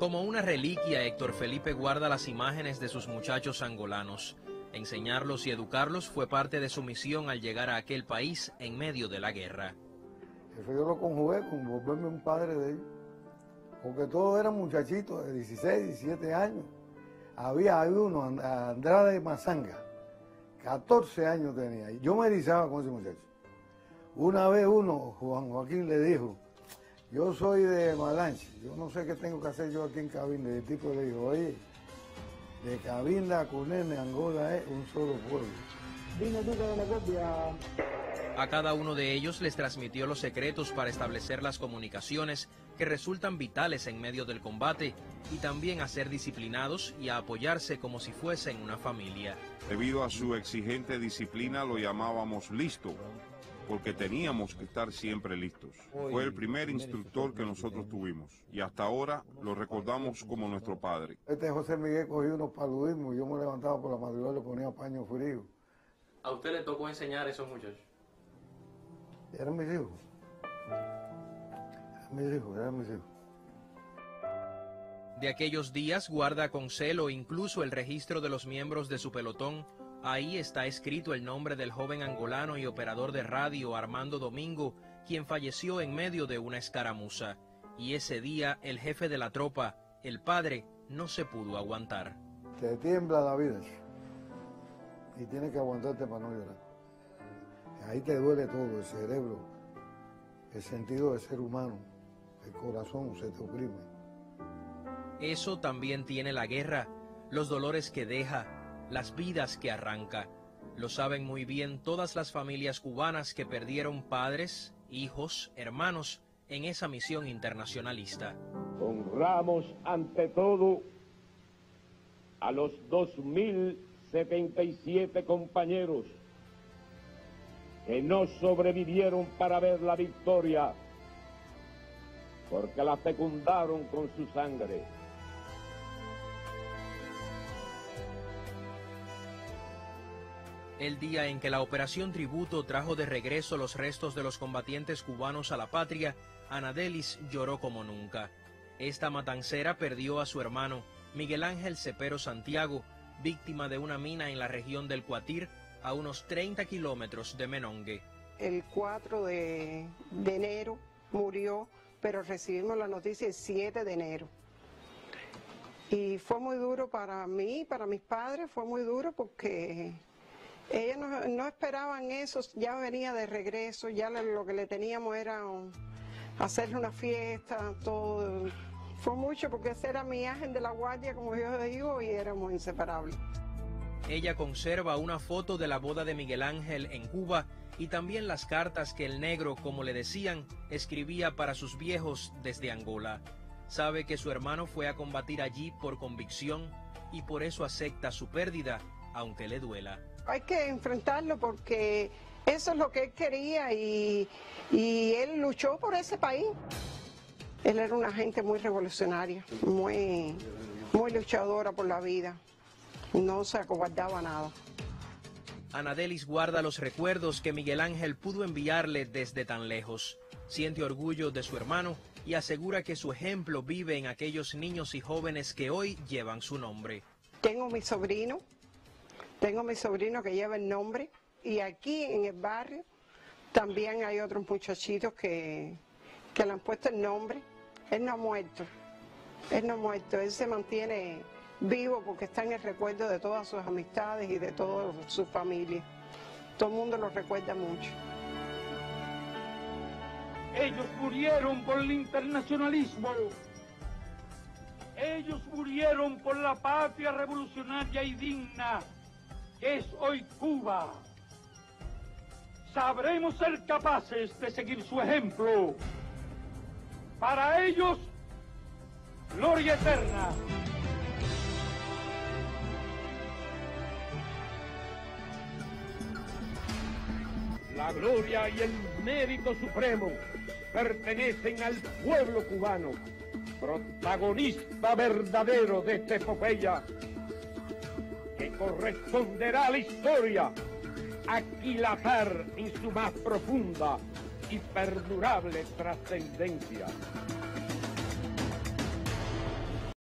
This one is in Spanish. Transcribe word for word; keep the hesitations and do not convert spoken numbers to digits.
Como una reliquia, Héctor Felipe guarda las imágenes de sus muchachos angolanos. Enseñarlos y educarlos fue parte de su misión al llegar a aquel país en medio de la guerra. Eso yo lo conjugué con volverme un padre de ellos, porque todos eran muchachitos de dieciséis, diecisiete años. Había, había uno, Andrade Mazanga, catorce años tenía, y yo me erizaba con ese muchacho. Una vez uno, Juan Joaquín, le dijo, yo soy de Malanche, yo no sé qué tengo que hacer yo aquí en Cabinda. Y el tipo le dijo, oye, de Cabinda a Cunene, Angola es un solo pueblo. Dime tú que de la copia. A cada uno de ellos les transmitió los secretos para establecer las comunicaciones que resultan vitales en medio del combate y también a ser disciplinados y a apoyarse como si fuesen una familia. Debido a su exigente disciplina lo llamábamos listo, porque teníamos que estar siempre listos. Fue el primer instructor que nosotros tuvimos y hasta ahora lo recordamos como nuestro padre. Este José Miguel cogió unos paludismos, yo me levantaba por la madrugada y le ponía paño frío. ¿A usted le tocó enseñar a esos muchachos? Eran mis hijos. Eran mis hijos, eran mis hijos. De aquellos días guarda con celo incluso el registro de los miembros de su pelotón. Ahí está escrito el nombre del joven angolano y operador de radio Armando Domingo, quien falleció en medio de una escaramuza. Y ese día el jefe de la tropa, el padre, no se pudo aguantar. Te tiembla la vida y tienes que aguantarte para no llorar. Ahí te duele todo, el cerebro, el sentido de ser humano, el corazón se te oprime. Eso también tiene la guerra, los dolores que deja, las vidas que arranca. Lo saben muy bien todas las familias cubanas que perdieron padres, hijos, hermanos en esa misión internacionalista. Honramos ante todo a los dos mil setenta y siete compañeros que no sobrevivieron para ver la victoria, porque la fecundaron con su sangre. El día en que la Operación Tributo trajo de regreso los restos de los combatientes cubanos a la patria, Anadelis lloró como nunca. Esta matancera perdió a su hermano, Miguel Ángel Cepero Santiago, víctima de una mina en la región del Cuatir, a unos treinta kilómetros de Menongue. El cuatro de enero murió, pero recibimos la noticia el siete de enero. Y fue muy duro para mí, para mis padres, fue muy duro porque ellos no, no esperaban eso, ya venía de regreso, ya le, lo que le teníamos era un, hacerle una fiesta, todo. Fue mucho porque ese era mi ángel de la guardia, como yo digo, y éramos inseparables. Ella conserva una foto de la boda de Miguel Ángel en Cuba y también las cartas que el negro, como le decían, escribía para sus viejos desde Angola. Sabe que su hermano fue a combatir allí por convicción y por eso acepta su pérdida, aunque le duela. Hay que enfrentarlo porque eso es lo que él quería y, y él luchó por ese país. Él era una gente muy revolucionaria, muy, muy luchadora por la vida. No se acobardaba nada. Anadelis guarda los recuerdos que Miguel Ángel pudo enviarle desde tan lejos. Siente orgullo de su hermano y asegura que su ejemplo vive en aquellos niños y jóvenes que hoy llevan su nombre. Tengo mi sobrino, tengo mi sobrino que lleva el nombre, y aquí en el barrio también hay otros muchachitos que, que le han puesto el nombre. Él no ha muerto, él no ha muerto, él se mantiene vivo porque está en el recuerdo de todas sus amistades y de toda su familia. Todo el mundo lo recuerda mucho. Ellos murieron por el internacionalismo. Ellos murieron por la patria revolucionaria y digna que es hoy Cuba. Sabremos ser capaces de seguir su ejemplo. Para ellos, gloria eterna. La gloria y el mérito supremo pertenecen al pueblo cubano, protagonista verdadero de esta epopeya, que corresponderá a la historia aquilatar en su más profunda y perdurable trascendencia.